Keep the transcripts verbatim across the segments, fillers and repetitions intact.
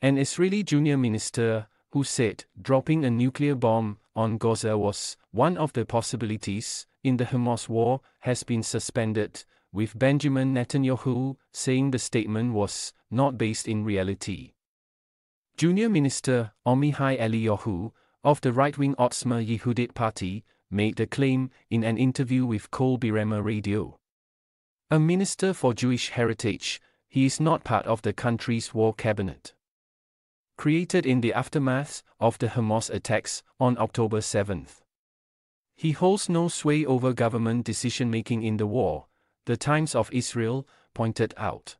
an Israeli junior minister, who said dropping a nuclear bomb on Gaza was one of the possibilities in the Hamas war, has been suspended, with Benjamin Netanyahu saying the statement was not based in reality. Junior Minister Amihai Eliyahu, of the right-wing Otsma Yehudit party, made the claim in an interview with Kol BeRama Radio. A minister for Jewish heritage, he is not part of the country's war cabinet, created in the aftermath of the Hamas attacks on October seventh. He holds no sway over government decision-making in the war, The Times of Israel pointed out.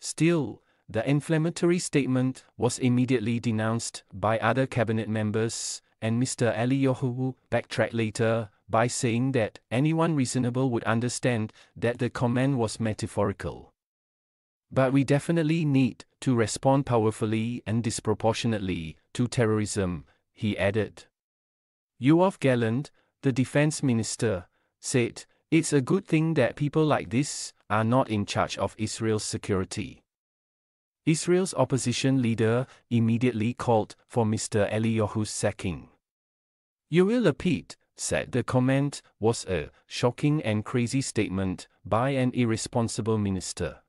Still, the inflammatory statement was immediately denounced by other cabinet members, and Mister Eliyahu backtracked later by saying that anyone reasonable would understand that the comment was metaphorical. But we definitely need to respond powerfully and disproportionately to terrorism, he added. Yoav Gallant, the defense minister, said, "It's a good thing that people like this are not in charge of Israel's security." Israel's opposition leader immediately called for Mister Eliyahu's sacking. Yair Lapid said the comment was a shocking and crazy statement by an irresponsible minister.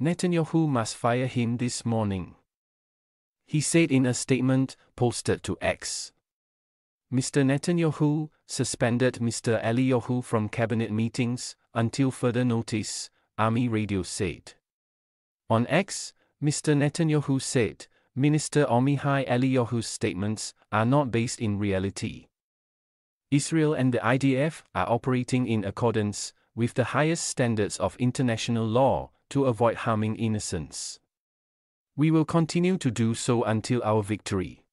Netanyahu must fire him this morning, he said in a statement posted to X. Mister Netanyahu suspended Mister Eliyahu from cabinet meetings until further notice, Army Radio said. On X, Mister Netanyahu said, Minister Amihai Eliyahu's statements are not based in reality. Israel and the I D F are operating in accordance with the highest standards of international law to avoid harming innocents. We will continue to do so until our victory.